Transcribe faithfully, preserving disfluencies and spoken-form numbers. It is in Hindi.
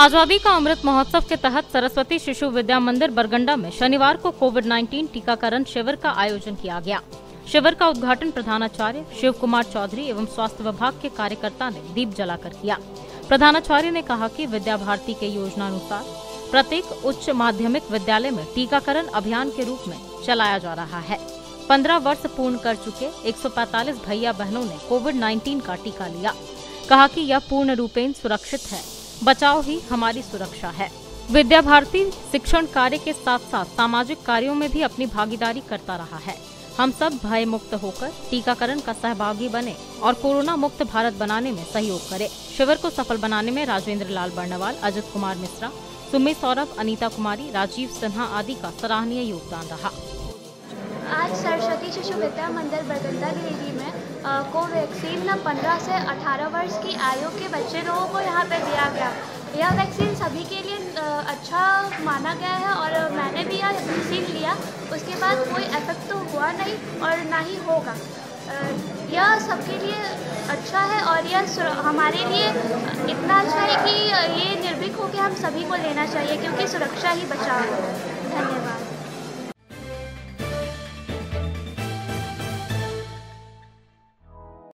आजादी का अमृत महोत्सव के तहत सरस्वती शिशु विद्या मंदिर बरगंडा में शनिवार को कोविड उन्नीस टीकाकरण शिविर का आयोजन किया गया। शिविर का उद्घाटन प्रधानाचार्य शिवकुमार चौधरी एवं स्वास्थ्य विभाग के कार्यकर्ता ने दीप जलाकर किया। प्रधानाचार्य ने कहा कि विद्या भारती के योजना अनुसार प्रत्येक उच्च माध्यमिक विद्यालय में टीकाकरण अभियान के रूप में चलाया जा रहा है। पंद्रह वर्ष पूर्ण कर चुके एक सौ पैंतालीस भैया बहनों ने कोविड उन्नीस का टीका लिया। कहा कि यह पूर्ण रूपेण सुरक्षित है, बचाव ही हमारी सुरक्षा है। विद्या भारती शिक्षण कार्य के साथ साथ सामाजिक कार्यों में भी अपनी भागीदारी करता रहा है। हम सब भय मुक्त होकर टीकाकरण का सहभागी बने और कोरोना मुक्त भारत बनाने में सहयोग करें। शिविर को सफल बनाने में राजेंद्र लाल बर्नवाल, अजित कुमार मिश्रा, सुमित सौरभ, अनीता कुमारी, राजीव सिन्हा आदि का सराहनीय योगदान रहा। आज सरस्वती शिशु विद्या मंदिर बरगंडा गिरिडीह में कोवैक्सीन न पंद्रह से अठारह वर्ष की आयु के बच्चे लोगों को यहाँ पे दिया गया। यह वैक्सीन सभी के लिए अच्छा माना गया है और मैंने भी यह वैक्सीन लिया। उसके बाद कोई इफेक्ट तो हुआ नहीं और ना ही होगा। यह सबके लिए अच्छा है और यह हमारे लिए इतना अच्छा है कि ये निर्भीक होकर हम सभी को लेना चाहिए, क्योंकि सुरक्षा ही बचाव है।